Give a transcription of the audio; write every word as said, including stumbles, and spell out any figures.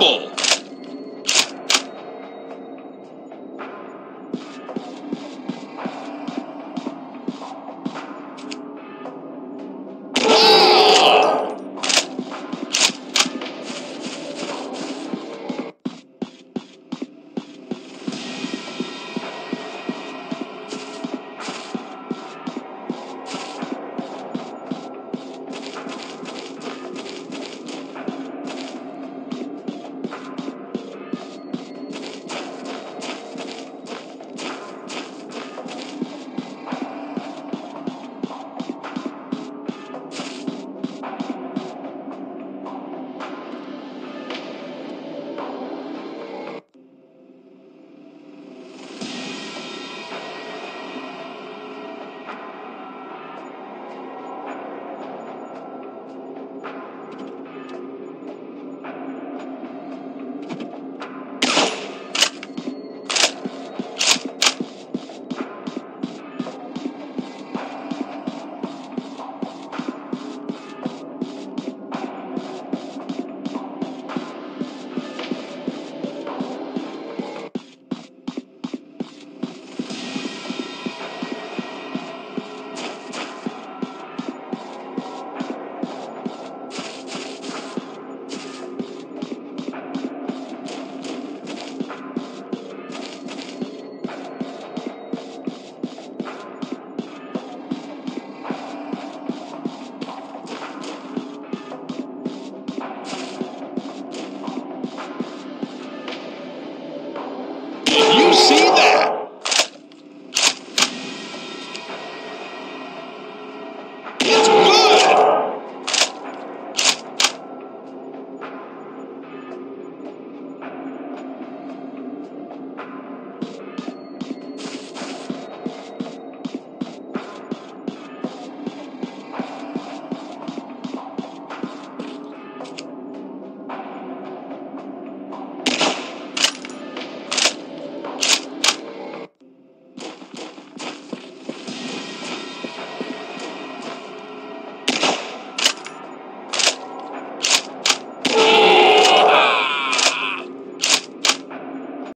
horrible.